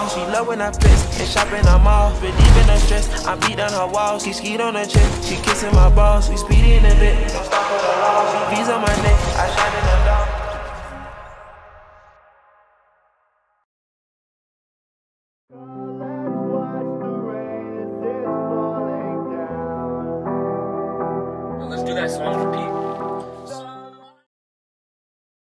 call. She love when I piss and shopping I'm all. Relieving her stress, I beat down her walls. She skied on her chest, she kissing my balls. We speeding a bit, don't stop for the law. V's on my neck, I shine in the dark.